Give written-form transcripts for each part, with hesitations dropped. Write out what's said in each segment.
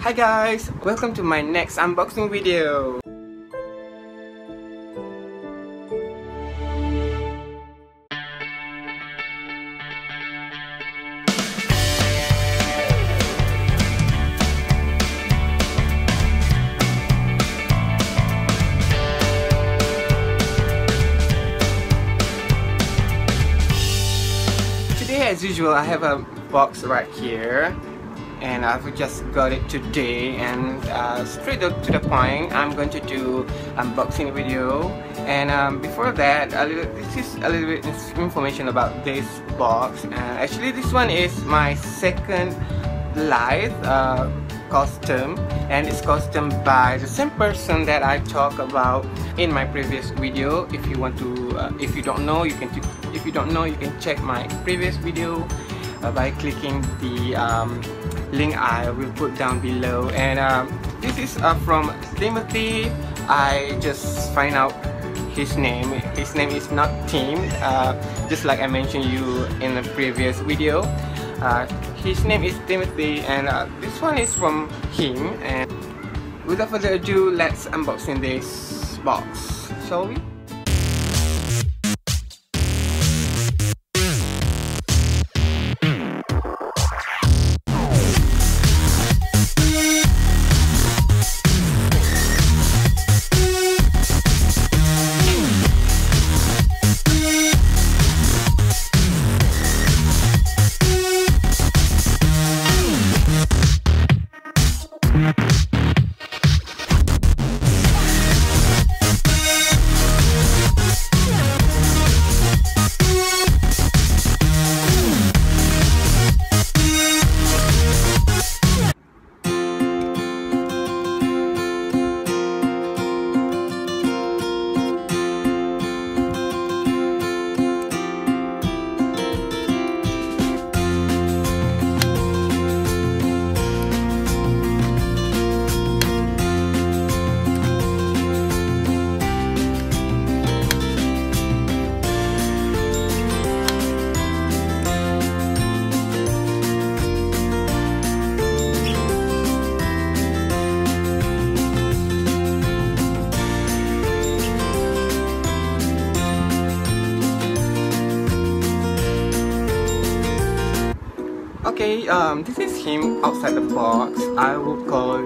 Hi guys, welcome to my next unboxing video. Today, as usual, I have a box right here. And I've just got it today, and straight up to the point, I'm going to do unboxing video. And before that, this is a little bit information about this box. Actually, this one is my second Blythe costume, and it's costumed by the same person that I talked about in my previous video. If you want to, if you don't know, you can check my previous video by clicking the link I will put down below. And this is from Timothy. I just find out his name. His name is not Tim, just like I mentioned you in the previous video. His name is Timothy, and this one is from him. And without further ado, let's unboxing this box, shall we? Okay, this is him outside the box. I will call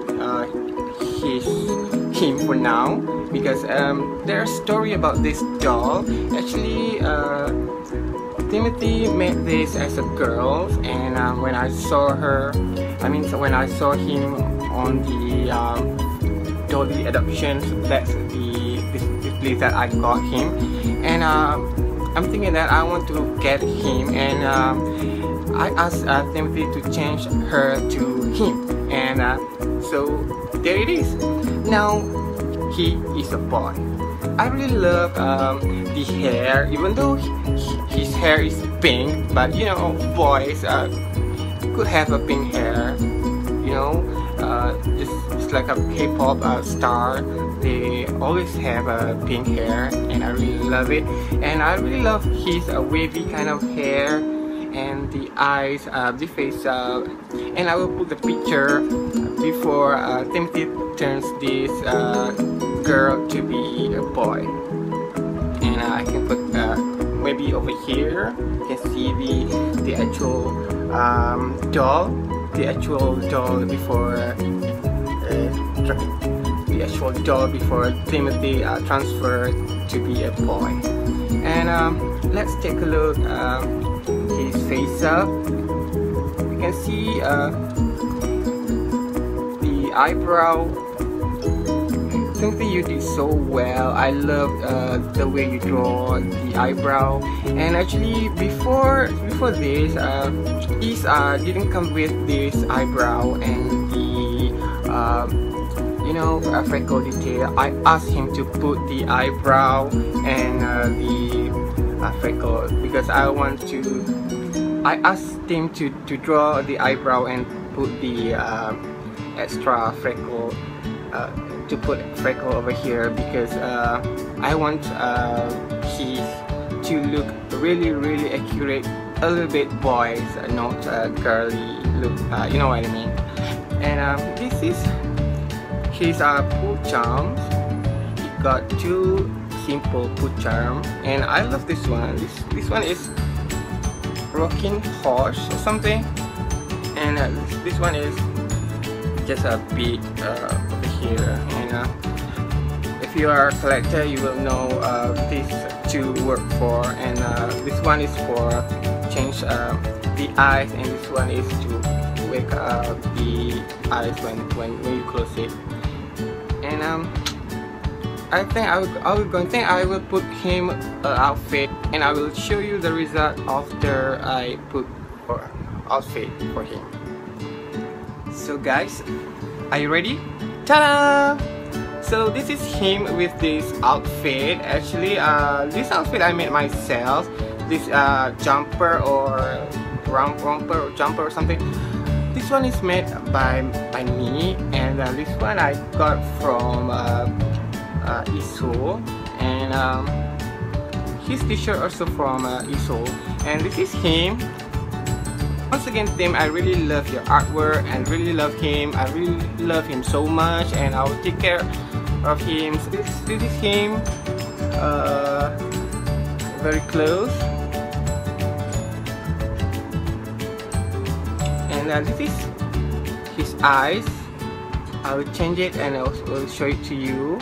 him for now, because there's a story about this doll. Actually, Timothy made this as a girl, and when I saw him on the Dolly adoptions, that's the place that I got him. And I'm thinking that I want to get him, and I asked Timothy to change her to him, and so there it is. Now he is a boy. I really love the hair, even though his hair is pink, but you know, boys could have a pink hair, you know. It's like a K-pop star, they always have pink hair, and I really love it. And I really love his wavy kind of hair, and the eyes, the face, and I will put the picture before Timothy turns this girl to be a boy. And I can put maybe over here you can see the actual doll, the actual doll before Timothy transferred to be a boy. And let's take a look his face up. You can see the eyebrow. Timothy, you did so well. I love the way you draw the eyebrow. And actually, before this, these didn't come with this eyebrow and the you know, freckle detail. I asked him to put the eyebrow and the freckle, because I asked him to draw the eyebrow and put the extra freckle, to put freckle over here, because I want his to look really accurate, a little bit boys, not girly look, you know what I mean. And this is his pool charm. He got two simple pool charm, and I love this one. This one is rocking horse or something, and this one is just a bit over here. And if you are a collector, you will know these two work for. And this one is for change the eyes, and this one is to wake up the eyes when you close it. And I think I will put him an outfit, and I will show you the result after I put outfit for him. So guys, are you ready? Ta-da! So this is him with this outfit. Actually, this outfit I made myself. This jumper or romper or jumper or something. This one is made by me, and this one I got from Isol, and his t-shirt also from Isol. And this is him. Once again, Tim, I really love your artwork and really love him. I really love him so much, and I will take care of him. So this is him, very close. And this is his eyes. I will change it and I will show it to you.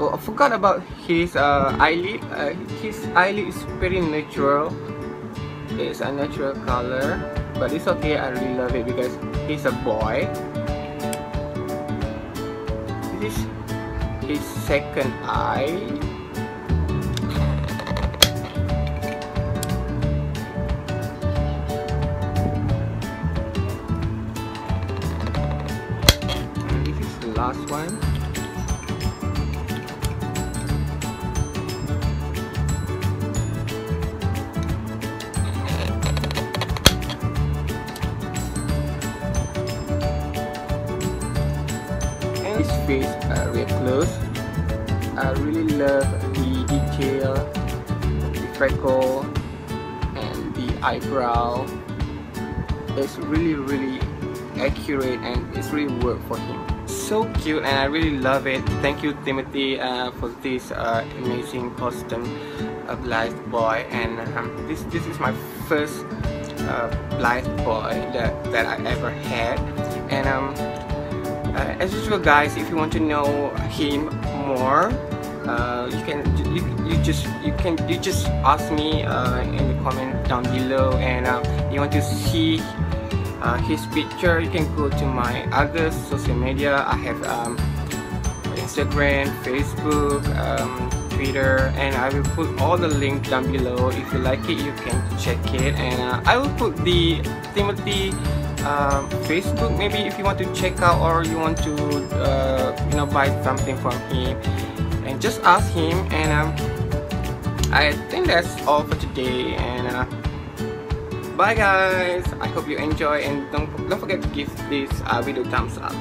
Oh, I forgot about his eyelid. His eyelid is very natural. It's a natural color, but it's okay. I really love it because he's a boy. This is his second eye. And this is the last one. Face real close. I really love the detail, the freckle, and the eyebrow. It's really accurate, and it's really work for him. So cute, and I really love it. Thank you, Timothy, for this amazing costume of Blythe boy. And this is my first Blythe boy that I ever had. And as usual, guys, if you want to know him more, you just ask me in the comment down below. And you want to see his picture, you can go to my other social media. I have Instagram, Facebook, Twitter, and I will put all the links down below. If you like it, you can check it. And I will put the Timothy Facebook, maybe, if you want to check out, or you want to buy something from him, and just ask him. And I think that's all for today. And bye guys, I hope you enjoy, and don't forget to give this video thumbs up.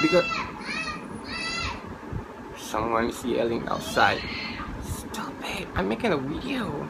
Because someone is yelling outside. Stop it, I'm making a video.